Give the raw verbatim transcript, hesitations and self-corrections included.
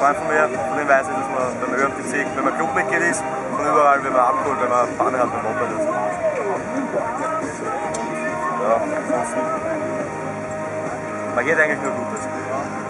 Freund von mir, von dem weiß ich, dass man beim Ö M T sieht, wenn man Clubmitglied ist und überall, wenn man abholt, wenn man Fahne hat, wenn man Moped ist. Ja, ansonsten. Man geht eigentlich nur Gutes.